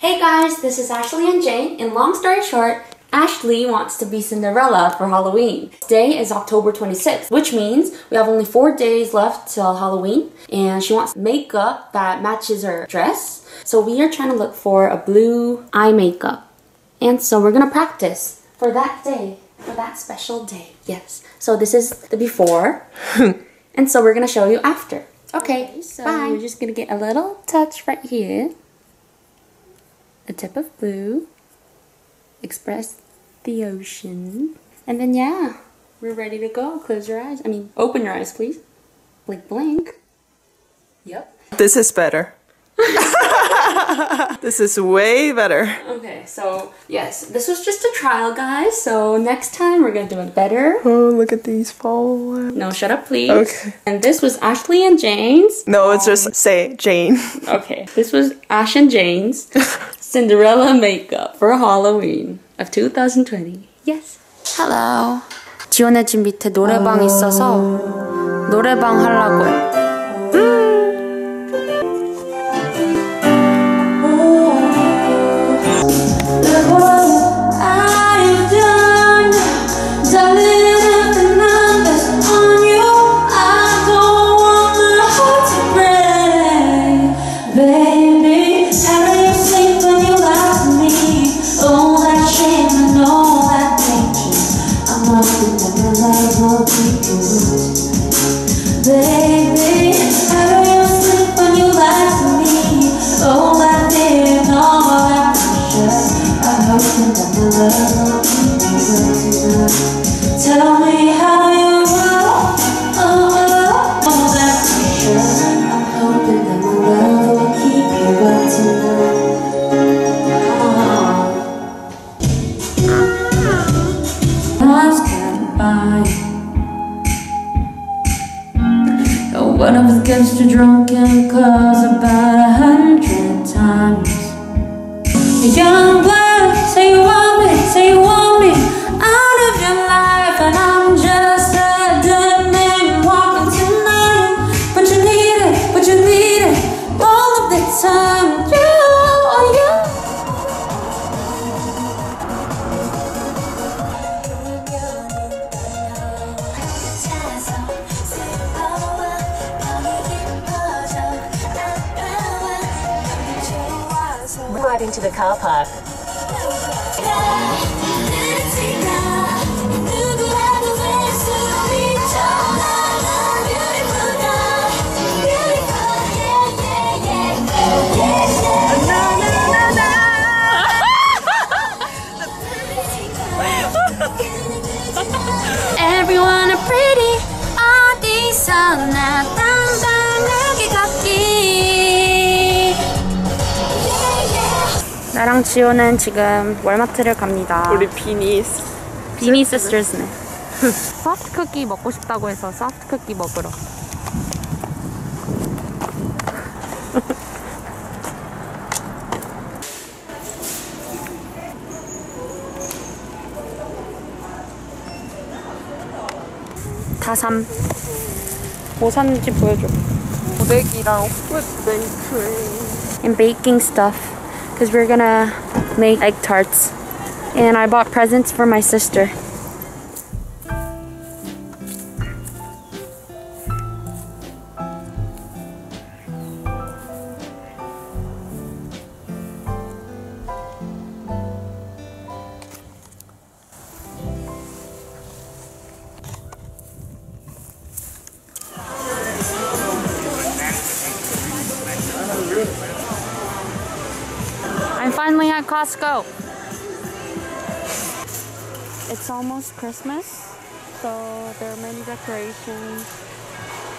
Hey guys, this is Ashley and Jane, and long story short, Ashley wants to be Cinderella for Halloween. Today is October 26th, which means we have only 4 days left till Halloween, and she wants makeup that matches her dress. So we are trying to look for a blue eye makeup, and so we're gonna practice for that day, for that special day. Yes, so this is the before, and so we're gonna show you after. Okay, so we're just gonna get a little touch right here. A tip of blue. Express the ocean. And then yeah, we're ready to go. Close your eyes. I mean, open your eyes, please. Blink, blink. Yep. This is better. This is way better. Okay, so yes, this was just a trial, guys. So next time we're gonna do it better. Oh, look at these fallouts. No, shut up, please. Okay. And this was Ashley and Jane's. No, it's just say Jane. Okay, this was Ash and Jane's Cinderella makeup for Halloween of 2020. Yes. Hello. 지원해진 밑에 노래방 있어서 노래방 하려고요. One of us gets too drunk and calls about 100 times. A young blood, say you want me out of your life, and I'm just a dead man walking tonight. But you need it all of the time. You, Driving to the car park. Everyone are pretty. 어디서나 당당하게 걷기. 나랑 지호는 지금 월마트를 갑니다. 우리 비니 시스터즈네. 소프트 쿠키 먹고 싶다고 해서 소프트 쿠키 먹으러. 다 삼. 뭐 샀는지 보여줘. 고데기랑 풋 and baking stuff. Because we're gonna make egg tarts. And I bought presents for my sister. Finally at Costco. It's almost Christmas, so there are many decorations.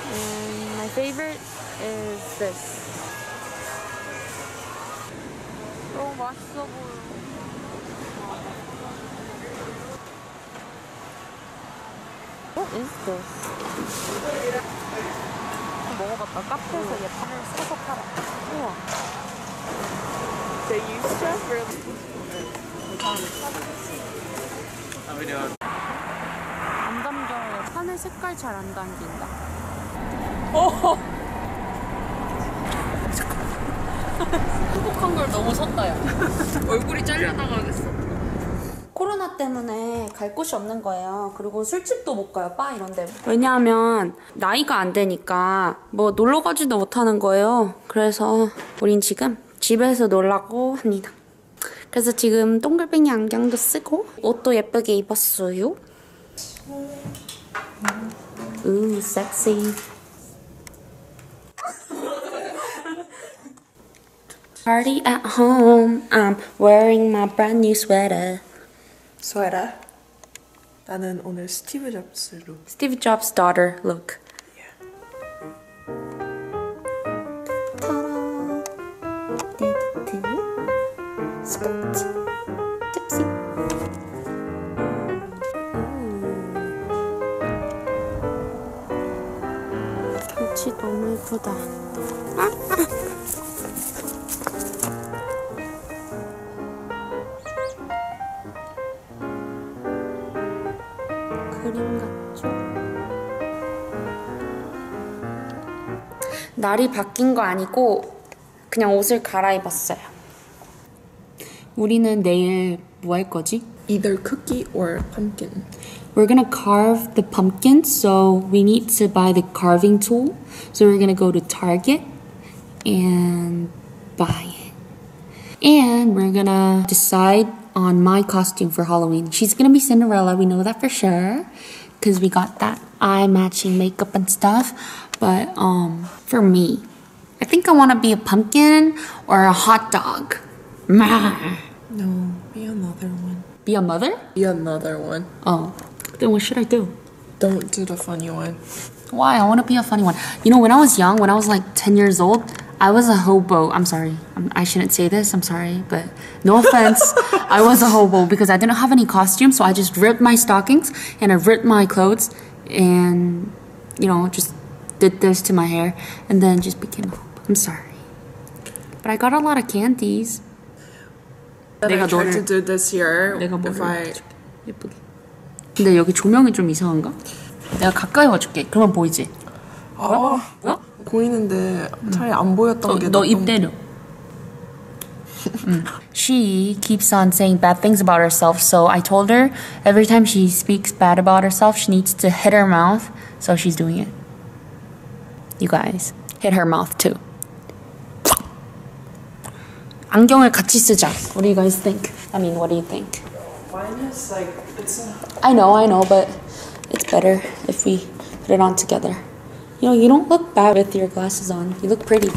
And my favorite is this. Oh, 맛있어 보여. What is this? 먹어봤다. 카페에서 얘 파는 사서 팔아. 우와. They used to really. How we doing? 안 담겨요. 판의 색깔 잘 안 담긴다. 오. 행복한 걸 너무 섰다요. 얼굴이 잘려나가겠어. 코로나 때문에 갈 곳이 없는 거예요. 그리고 술집도 못 가요, 바 이런 데. 왜냐하면 나이가 안 되니까 뭐 놀러 가지도 못하는 거예요. 그래서 우린 지금 집에서 놀라고 합니다. 그래서 지금 동글뱅이 안경도 쓰고 옷도 예쁘게 입었어요. 우, 섹시. Party at home. I'm wearing my brand new sweater. Sweater. 나는 오늘 스티브 잡스 룩. Steve Jobs' daughter look. 스포츠 tipsy. 경치 너무 예쁘다. 그림 같죠? 날이 바뀐 거 아니고 그냥 옷을 갈아입었어요. 우리는 내일 뭐 할 거지? Either cookie or pumpkin. We're gonna carve the pumpkin, so we need to buy the carving tool. So we're gonna go to Target and buy it. And we're gonna decide on my costume for Halloween. She's gonna be Cinderella, we know that for sure. Because we got that eye matching makeup and stuff. But for me, I think I wanna be a pumpkin or a hot dog. No, be another one. Be a mother? Be another one. Oh, then what should I do? Don't do the funny one. Why? I want to be a funny one. You know, when I was young, when I was like 10 years old, I was a hobo. I'm sorry. I shouldn't say this. I'm sorry, but no offense. I was a hobo because I didn't have any costume, so I just ripped my stockings and I ripped my clothes and, you know, just did this to my hair and then just became a hobo. I'm sorry. But I got a lot of candies. That I tried to do this year. If I... 예쁘게. 근데 여기 조명이 좀 이상한가? 내가 가까이 와줄게. 그러면 보이지? 아, 어? 보이는데 차라리 안 보였던 게 너 입 때려. She keeps on saying bad things about herself, so I told her every time she speaks bad about herself, she needs to hit her mouth, so she's doing it. You guys, hit her mouth too. 안경을 같이 쓰자. What do you guys think? I mean, what do you think? Mine is like, it's not... I know, but it's better if we put it on together. You know, you don't look bad with your glasses on. You look pretty.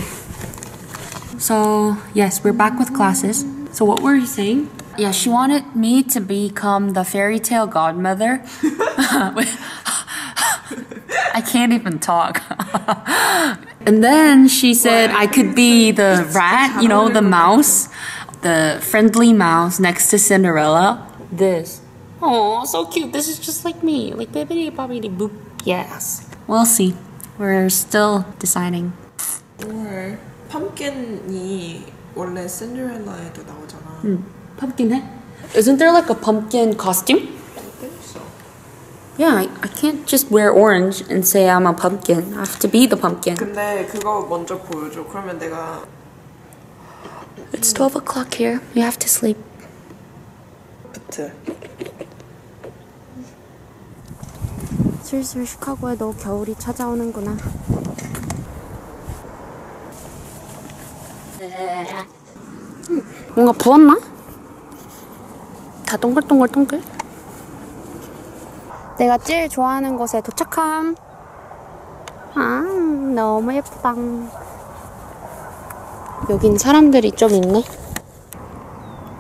So, yes, we're back with classes. So what were you saying? Yeah, she wanted me to become the fairy tale godmother. I can't even talk. And then she said I could be the rat, you know, the mouse, the friendly mouse next to Cinderella. This. Oh, so cute. This is just like me. Like baby, baby, boop. Yes. We'll see. We're still deciding. Or pumpkin이 원래 Cinderella에도 나오잖아. Pumpkin 해? Isn't there like a pumpkin costume? Yeah, I can't just wear orange and say I'm a pumpkin. I have to be the pumpkin. 근데 그거 먼저 보여줘. 그러면 내가... It's 12 o'clock here. You have to sleep. 슬슬 시카고에 너 겨울이 찾아오는구나. 뭔가 부었나? 다 동글동글동글? 내가 제일 좋아하는 곳에 도착함. 아, 너무 예쁘다. 여긴 사람들이 좀 있네.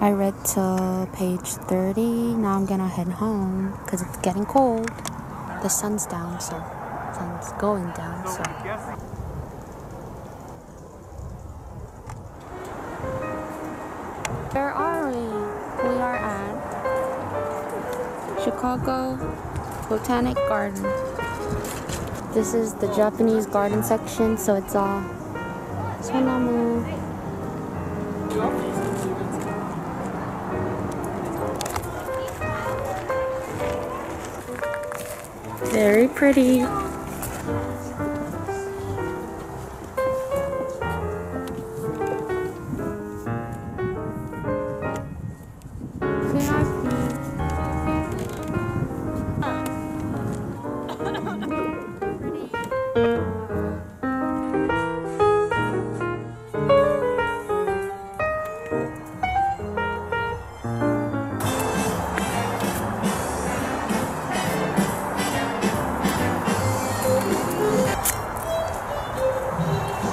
I read to page 30. Now I'm gonna head home because it's getting cold. The sun's down, so sun's going down, so. Where are we? We are at Chicago Botanic Garden. This is the Japanese garden section, so it's all 소나무. Very pretty.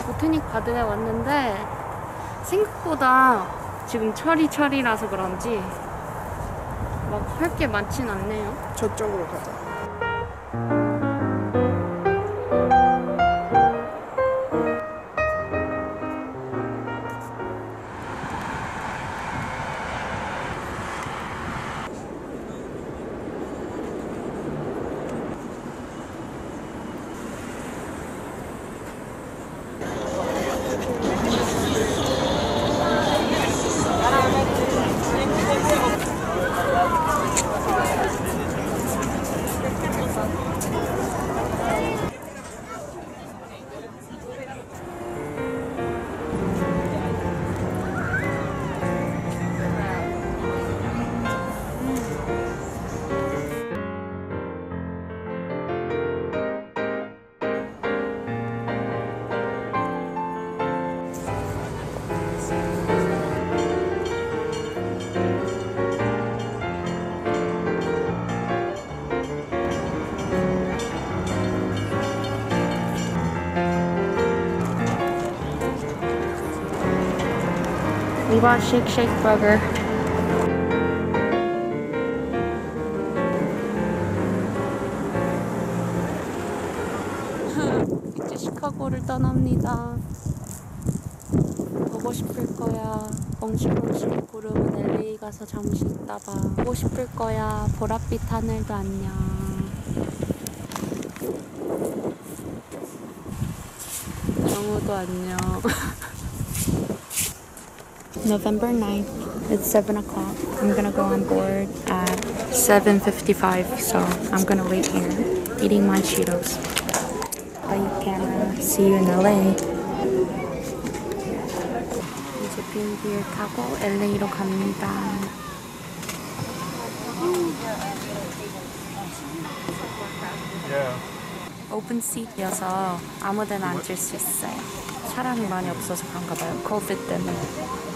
보타닉 가든에 왔는데 생각보다 지금 철이라서 그런지 막 할 게 많진 않네요. 저쪽으로 가자. We bought Shake Shake Burger. 이제 시카고를 떠납니다. 보고 싶을 거야. 엉실엉실 구름은 LA 가서 잠시 있다 봐. 보고 싶을 거야. 보랏빛 하늘도 안녕. 영우도 안녕. November 9th, it's 7 o'clock. I'm gonna go on board at 7:55, so I'm gonna wait here, eating my Cheetos. Bye, camera. See you in LA. 이제 비행기를 타고 LA로 갑니다. 오픈 시트여서 아무데나 앉을 수 있어요. 사람이 많이 없어서 그런가 봐요. COVID 때문에.